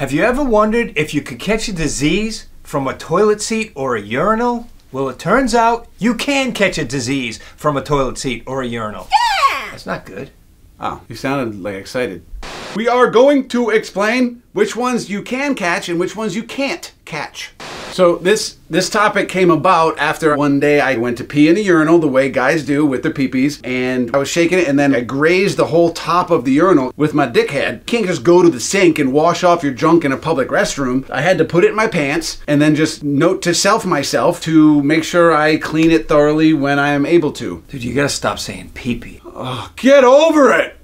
Have you ever wondered if you could catch a disease from a toilet seat or a urinal? Well, it turns out you can catch a disease from a toilet seat or a urinal. Yeah! That's not good. Oh, you sounded like excited. We are going to explain which ones you can catch and which ones you can't catch. So this topic came about after one day I went to pee in a urinal the way guys do with their peepees, and I was shaking it and then I grazed the whole top of the urinal with my dickhead. You can't just go to the sink and wash off your junk in a public restroom. I had to put it in my pants and then just note to self myself to make sure I clean it thoroughly when I am able to. Dude, you gotta stop saying peepee. Oh, get over it!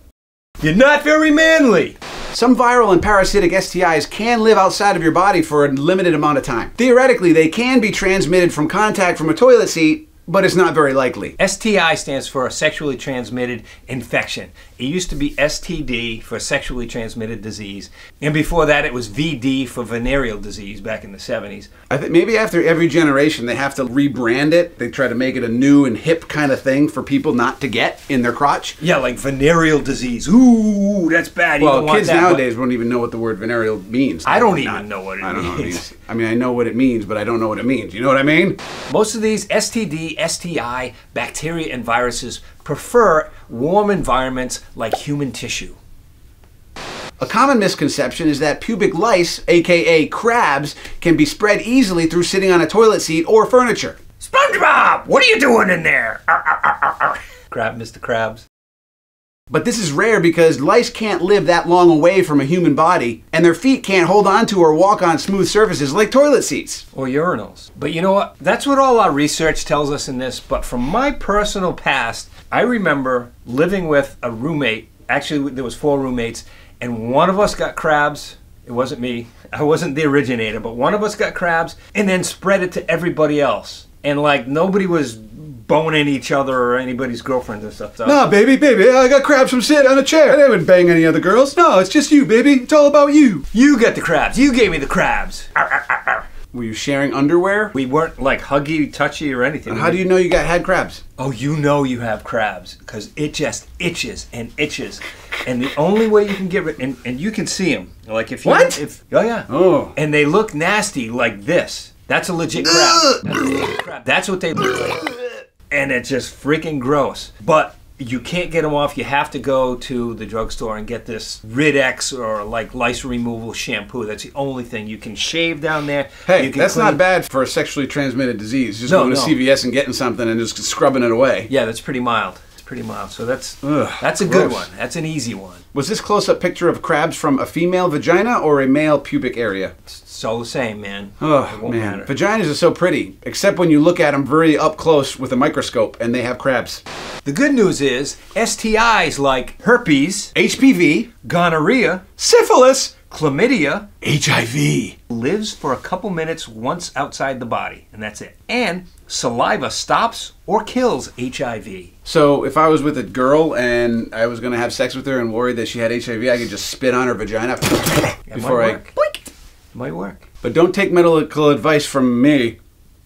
You're not very manly! Some viral and parasitic STIs can live outside of your body for a limited amount of time. Theoretically, they can be transmitted from contact from a toilet seat, but it's not very likely. STI stands for a sexually transmitted infection. It used to be STD for sexually transmitted disease, and before that it was VD for venereal disease back in the 70s. I think maybe after every generation they have to rebrand it. They try to make it a new and hip kind of thing for people not to get in their crotch. Yeah, like venereal disease. Ooh, that's bad. Well, kids nowadays won't even know what the word venereal means. I don't even know what it means. I don't know what it means. I mean, I know what it means, but I don't know what it means. You know what I mean? Most of these STD, STI, bacteria, and viruses prefer warm environments like human tissue. A common misconception is that pubic lice, aka crabs, can be spread easily through sitting on a toilet seat or furniture. SpongeBob, what are you doing in there? Arr, arr, arr, arr. Crap, Mr. Krabs. But this is rare because lice can't live that long away from a human body, and their feet can't hold onto or walk on smooth surfaces like toilet seats. Or urinals. But you know what? That's what all our research tells us in this, but from my personal past, I remember living with a roommate. Actually, there was 4 roommates, and one of us got crabs. It wasn't me. I wasn't the originator, but one of us got crabs and then spread it to everybody else. And like, nobody was boning each other or anybody's girlfriends and stuff. So. Nah, baby, I got crabs from sitting on a chair. I didn't bang any other girls. No, it's just you, baby. It's all about you. You got the crabs. You gave me the crabs. Arr, arr, arr, arr. Were you sharing underwear? We weren't like huggy, touchy, or anything. And how do you know you had crabs? Oh, you know you have crabs because it just itches and itches. And the only way you can get rid, and you can see them. Like if you, what? If, oh yeah. Oh. And they look nasty like this. That's a legit crab. That's a legit crab. That's what they look like. And it's just freaking gross. But you can't get them off. You have to go to the drugstore and get this Rid-X or like lice removal shampoo. That's the only thing. You can shave down there. Hey, that's not bad for a sexually transmitted disease. Just going to CVS and getting something and just scrubbing it away. Yeah, that's pretty mild. It's pretty mild. So that's a good one. That's an easy one. Was this close-up picture of crabs from a female vagina or a male pubic area? It's all the same, man. Oh, man. Vaginas are so pretty, except when you look at them very up close with a microscope and they have crabs. The good news is STIs like herpes, HPV, gonorrhea, syphilis, chlamydia, HIV, lives for a couple minutes once outside the body, and that's it. And saliva stops or kills HIV. So if I was with a girl and I was going to have sex with her and worried that she had HIV, I could just spit on her vagina before I... Might work. But don't take medical advice from me.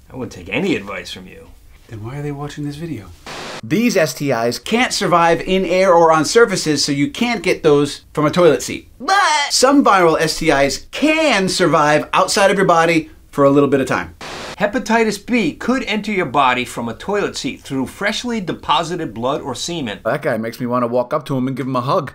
I wouldn't take any advice from you. Then why are they watching this video? These STIs can't survive in air or on surfaces, so you can't get those from a toilet seat. But some viral STIs can survive outside of your body for a little bit of time. Hepatitis B could enter your body from a toilet seat through freshly deposited blood or semen. That guy makes me want to walk up to him and give him a hug.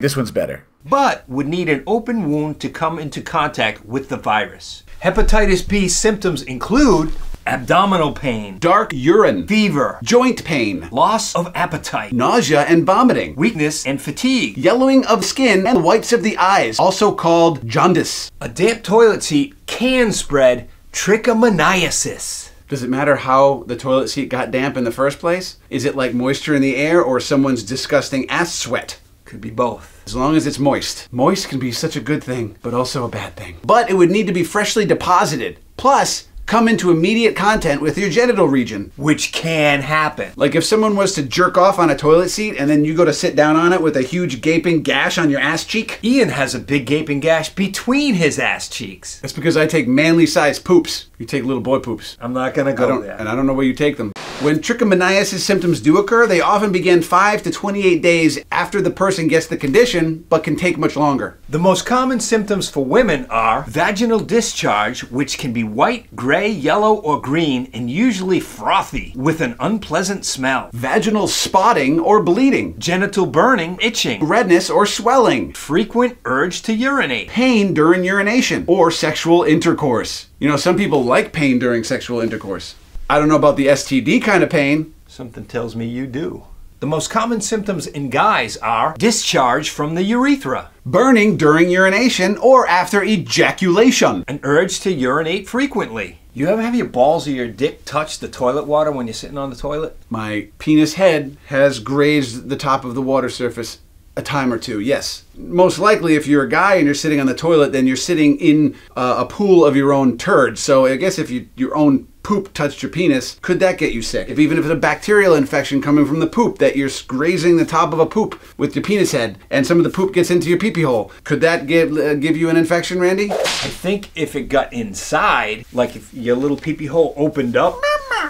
This one's better. But would need an open wound to come into contact with the virus. Hepatitis B symptoms include abdominal pain, dark urine, fever, joint pain, loss of appetite, nausea and vomiting, weakness and fatigue, yellowing of skin and whites of the eyes, also called jaundice. A damp toilet seat can spread trichomoniasis. Does it matter how the toilet seat got damp in the first place? Is it like moisture in the air or someone's disgusting ass sweat? Could be both. As long as it's moist. Moist can be such a good thing, but also a bad thing. But it would need to be freshly deposited. Plus, come into immediate contact with your genital region. Which can happen. Like if someone was to jerk off on a toilet seat and then you go to sit down on it with a huge gaping gash on your ass cheek. Ian has a big gaping gash between his ass cheeks. That's because I take manly sized poops. You take little boy poops. I'm not gonna go there. And I don't know where you take them. When trichomoniasis symptoms do occur, they often begin 5 to 28 days after the person gets the condition, but can take much longer. The most common symptoms for women are vaginal discharge, which can be white, gray, yellow, or green, and usually frothy, with an unpleasant smell. Vaginal spotting or bleeding. Genital burning, itching. Redness or swelling. Frequent urge to urinate. Pain during urination or sexual intercourse. You know, some people like pain during sexual intercourse. I don't know about the STD kind of pain. Something tells me you do. The most common symptoms in guys are discharge from the urethra, burning during urination or after ejaculation, an urge to urinate frequently. You ever have your balls or your dick touch the toilet water when you're sitting on the toilet? My penis head has grazed the top of the water surface a time or two, yes. Most likely if you're a guy and you're sitting on the toilet, then you're sitting in a pool of your own turd. So I guess if your own poop touched your penis, could that get you sick? Even if it's a bacterial infection coming from the poop, that you're grazing the top of a poop with your penis head, and some of the poop gets into your pee-pee hole, could that give you an infection, Randy? I think if it got inside, like if your little pee-pee hole opened up,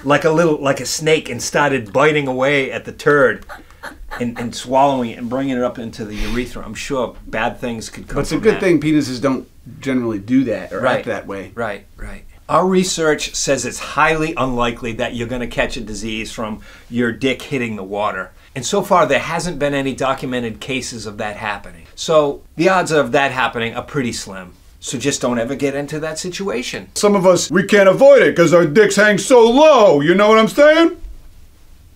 like a snake and started biting away at the turd, and swallowing it and bringing it up into the urethra, I'm sure bad things could come from that. But it's a good thing penises don't generally do that or act that way. Right, right. Our research says it's highly unlikely that you're going to catch a disease from your dick hitting the water. And so far, there hasn't been any documented cases of that happening. So the odds of that happening are pretty slim. So just don't ever get into that situation. Some of us, we can't avoid it because our dicks hang so low. You know what I'm saying?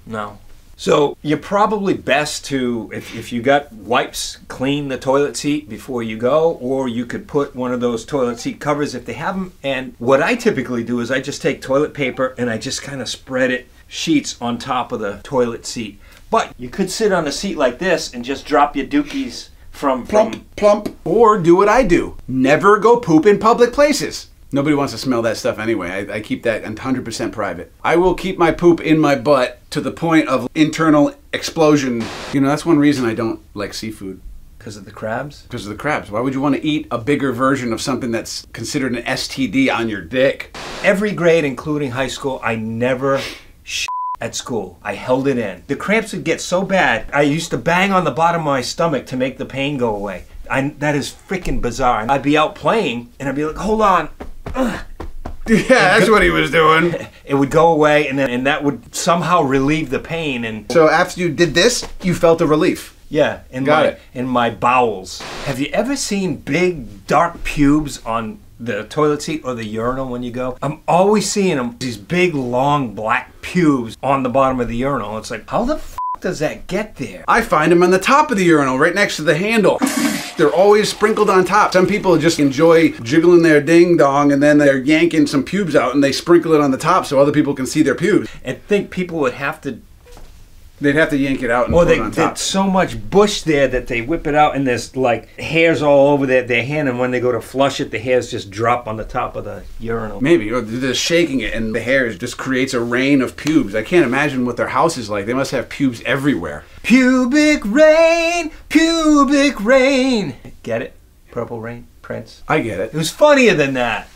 No. So you're probably best to, if you got wipes, clean the toilet seat before you go, or you could put one of those toilet seat covers if they have them. And what I typically do is I just take toilet paper and I just kind of spread it, sheets on top of the toilet seat. But you could sit on a seat like this and just drop your dookies from plump. Or do what I do. Never go poop in public places. Nobody wants to smell that stuff anyway. I keep that 100% private. I will keep my poop in my butt to the point of internal explosion. You know, that's one reason I don't like seafood. Because of the crabs? Because of the crabs. Why would you want to eat a bigger version of something that's considered an STD on your dick? Every grade, including high school, I never shit at school. I held it in. The cramps would get so bad, I used to bang on the bottom of my stomach to make the pain go away. That is freaking bizarre. I'd be out playing, and I'd be like, hold on. Yeah, that's what he was doing. It would go away, and that would somehow relieve the pain. And so after you did this, you felt a relief. Yeah, in my bowels. Have you ever seen big dark pubes on the toilet seat or the urinal when you go? I'm always seeing them, these big long black pubes on the bottom of the urinal. It's like, how the f does that get there? I find them on the top of the urinal, right next to the handle. They're always sprinkled on top. Some people just enjoy jiggling their ding-dong and then they're yanking some pubes out and they sprinkle it on the top so other people can see their pubes. I think people would have to... They'd have to yank it out and put it on top. There's so much bush there that they whip it out and there's like hairs all over their hand, and when they go to flush it, the hairs just drop on the top of the urinal. Maybe, or they're shaking it and the hairs just creates a rain of pubes. I can't imagine what their house is like. They must have pubes everywhere. Pubic rain, pubic rain. Get it? Purple Rain, Prince. I get it. It was funnier than that.